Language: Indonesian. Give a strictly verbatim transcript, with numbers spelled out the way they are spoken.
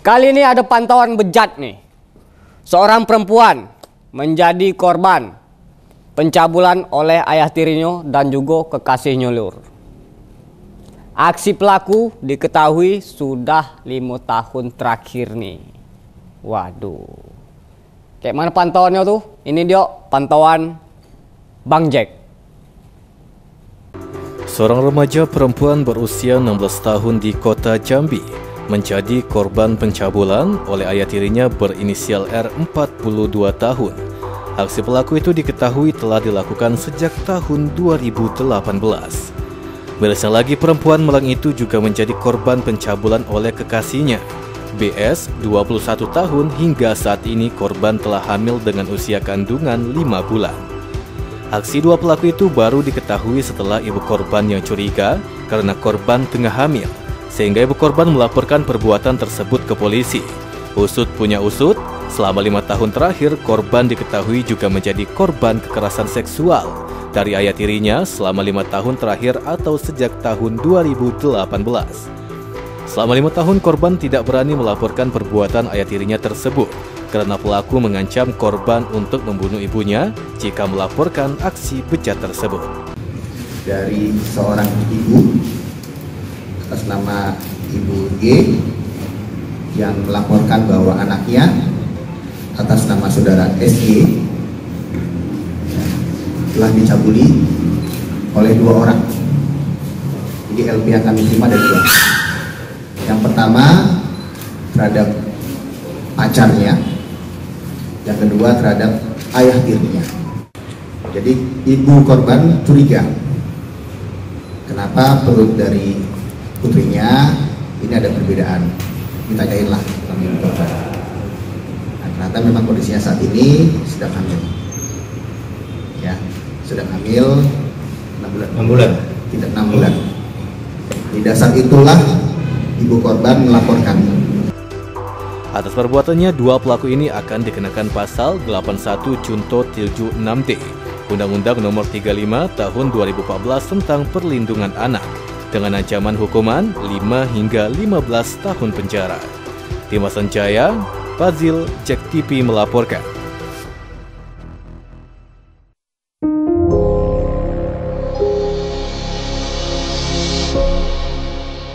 Kali ini ada pantauan bejat nih. Seorang perempuan menjadi korban pencabulan oleh ayah tirinya dan juga kekasihnya lur. Aksi pelaku diketahui sudah lima tahun terakhir nih. Waduh. Kayak mana pantauannya tuh? Ini dia pantauan Bang Jack. Seorang remaja perempuan berusia enam belas tahun di Kota Jambi menjadi korban pencabulan oleh ayah tirinya berinisial R empat puluh dua tahun. Aksi pelaku itu diketahui telah dilakukan sejak tahun dua ribu delapan belas. Mirisnya lagi, perempuan Malang itu juga menjadi korban pencabulan oleh kekasihnya. B S, dua puluh satu tahun, hingga saat ini korban telah hamil dengan usia kandungan lima bulan. Aksi dua pelaku itu baru diketahui setelah ibu korban yang curiga karena korban tengah hamil, sehingga ibu korban melaporkan perbuatan tersebut ke polisi. Usut punya usut, selama lima tahun terakhir korban diketahui juga menjadi korban kekerasan seksual dari ayah tirinya selama lima tahun terakhir atau sejak tahun dua ribu delapan belas. Selama lima tahun korban tidak berani melaporkan perbuatan ayah tirinya tersebut, karena pelaku mengancam korban untuk membunuh ibunya jika melaporkan aksi bejat tersebut. Dari seorang ibu atas nama Ibu G yang melaporkan bahwa anaknya atas nama saudara S G telah dicabuli oleh dua orang. Jadi L P akan diterima dari dua. Yang pertama terhadap pacarnya, yang kedua terhadap ayah tirinya. Jadi ibu korban curiga kenapa perut dari putrinya ini ada perbedaan, ditanyainlah sama ibu korban. Nah, ternyata memang kondisinya saat ini sedang hamil, ya sedang hamil enam bulan, tidak enam bulan. Di dasar itulah ibu korban melaporkan. Atas perbuatannya, dua pelaku ini akan dikenakan pasal delapan puluh satu junto tujuh puluh enam D Undang-Undang Nomor tiga puluh lima Tahun dua ribu empat belas tentang Perlindungan Anak dengan ancaman hukuman lima hingga lima belas tahun penjara. Tim Sanjaya, Fazil, Jack T V melaporkan.